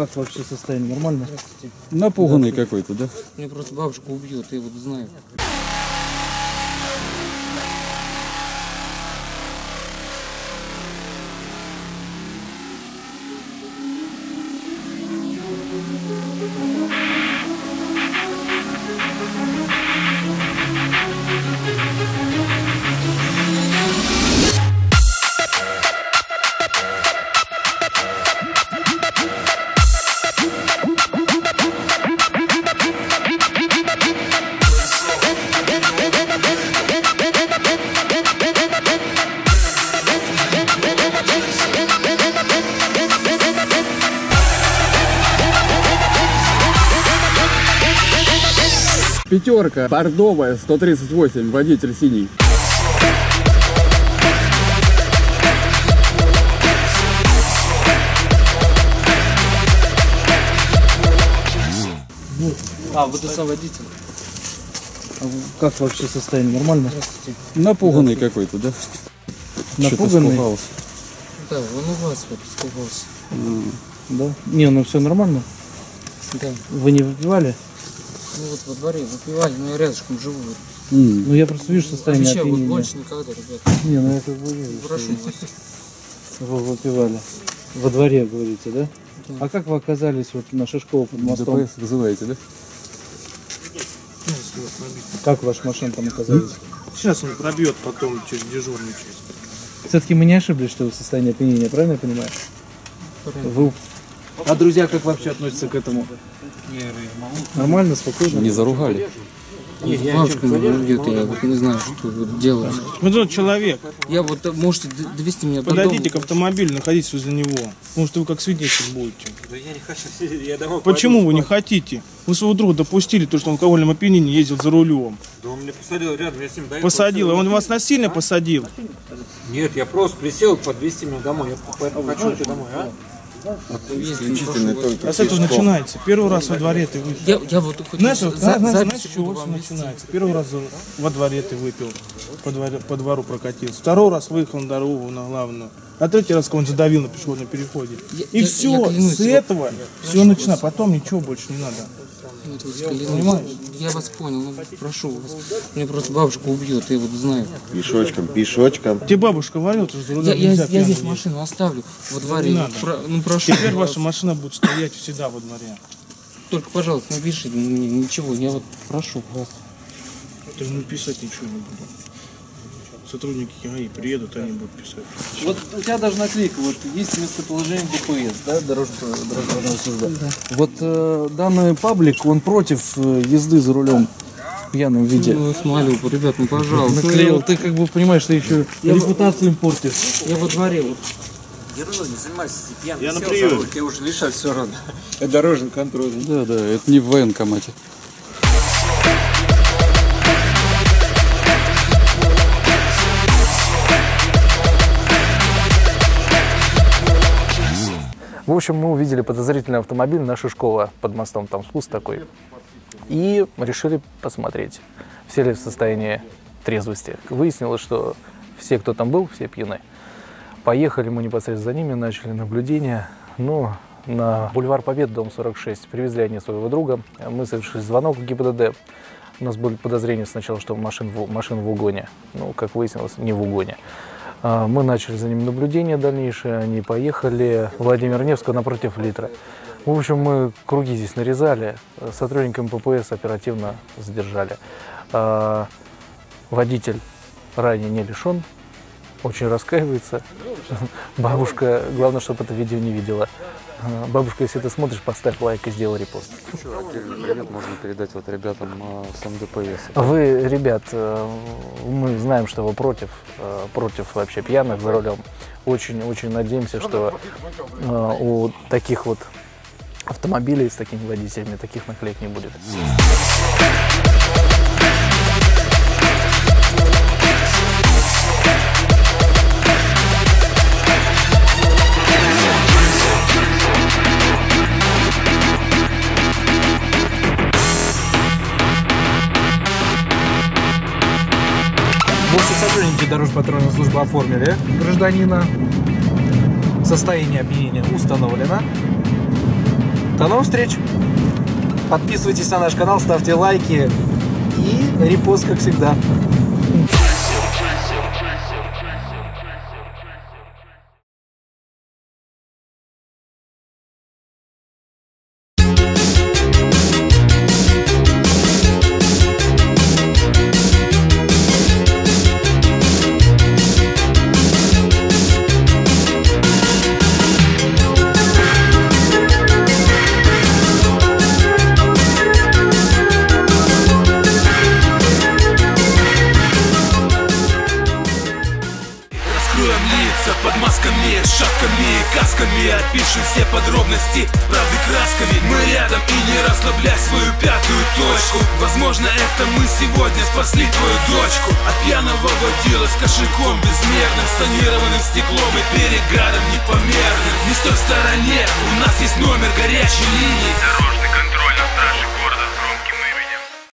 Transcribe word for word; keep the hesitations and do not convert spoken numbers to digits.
Как вообще состояние? Нормально? Напуганный какой-то, да? Мне просто бабушку убьет, я вот знаю. Пятерка, бордовая, сто тридцать восемь, водитель синий. А, вы водитель. А как вообще состояние? Нормально? Напуганный да, какой-то, да? Напуганный? Да, он у вас вот испугался. Mm. Да? Не, ну все нормально? Да. Вы не выпивали? Ну вот во дворе выпивали, но я рядышком живу. Mm. Ну я просто вижу состояние вообще, опьянения. Вот больше никогда, ребята. Не, ну я как бы вижу. Прошу вас. Вы выпивали. Во дворе, говорите, да? Да. А как вы оказались вот на Шишково под мостом? ДПС вызываете, да? Как ваша машина там оказалась? Сейчас он пробьет потом через дежурную часть. Все-таки мы не ошиблись, что вы в состоянии опьянения, правильно я понимаю? Правильно. Вы... А друзья как вообще относятся к этому? Нормально, спокойно? Не заругали? Нет, я вот не знаю, что вот делать. Вот тот человек. Я вот, можете довести меня до дома. Подойдите к автомобилю, находитесь возле него. Потому что вы как свидетель будете. Да я не хочу, я домой. Почему вы не хотите? Вы своего друга допустили, то, что он в алкогольном опьянении ездил за рулем. Да он меня посадил рядом, я с ним доехал. Посадил, он вас насильно а? посадил? Нет, я просто присел подвести меня домой. Я поэтому а хочу тебя домой, а? А, а с этого начинается. Первый раз во дворе ты выпил. Я, я вот знаешь, за, знаешь, знаешь, чего все начинается? Первый раз во дворе ты выпил, по двору, по двору прокатился. Второй раз выехал на дорогу, на главную. А третий раз кого-нибудь задавил на пешеходном переходе. Я, И я, все, я клянусь, с этого я, все начинается. Потом ничего больше не надо. Нет, вот, я, я вас понял, ну, прошу вас. Мне просто бабушка убьет, я вот знаю. Пешочком, пешочком. Тебе бабушка говорила, что за рулем нельзя. Я здесь машину оставлю во дворе. Ну, про, ну прошу. Теперь ваша машина будет стоять всегда во дворе. Только, пожалуйста, не пишите мне ничего, я вот прошу вас. Ты же не писать ничего не буду. Сотрудники ГАИ приедут, они будут писать. Вот у тебя даже наклейка, вот есть местоположение ДПС, да, дорожного суда. Да. Вот э, данный паблик, он против езды за рулем в пьяном виде. Ну, смотрю, ребят, ну пожалуйста. Наклеил, ты как бы понимаешь, что еще я репутацию им портишь. Я во дворе вот. Ерунда, не занимайся, пьяный. Я на приеме. Тебе уже лишать все равно. Это дорожный контроль. Да, да, это не в военкомате. В общем, мы увидели подозрительный автомобиль на Шишково под мостом, там спуск такой, и решили посмотреть, все ли в состоянии трезвости. Выяснилось, что все, кто там был, все пьяны. Поехали мы непосредственно за ними, начали наблюдение. Ну, на бульвар Побед, дом сорок шесть, привезли они своего друга. Мы совершили звонок в ГИБДД. У нас были подозрения сначала, что машин в, машин в угоне. Ну, как выяснилось, не в угоне. Мы начали за ним наблюдение дальнейшее, они поехали Владимира Невского напротив Литра. В общем, мы круги здесь нарезали, сотрудникам ППС оперативно задержали. Водитель ранее не лишен, очень раскаивается. Бабушка, главное, чтобы это видео не видела. Бабушка, если ты смотришь, поставь лайк и сделай репост. Еще отдельный привет можно передать вот ребятам с МДПС. Вы, ребят, мы знаем, что вы против, против вообще пьяных за рулем. Очень-очень надеемся, что у таких вот автомобилей с такими водителями таких наклеек не будет. Сотрудники дорожно-патрульной службы оформили гражданина. Состояние опьянения установлено. До новых встреч! Подписывайтесь на наш канал, ставьте лайки и репост, как всегда. Под масками, шапками, касками отпишем все подробности правды красками. Мы рядом и не расслабляй свою пятую точку. Возможно, это мы сегодня спасли твою дочку от пьяного водила с кошельком безмерным, с тонированным стеклом и переградом непомерным. Не стой в стороне, у нас есть номер горячей линии.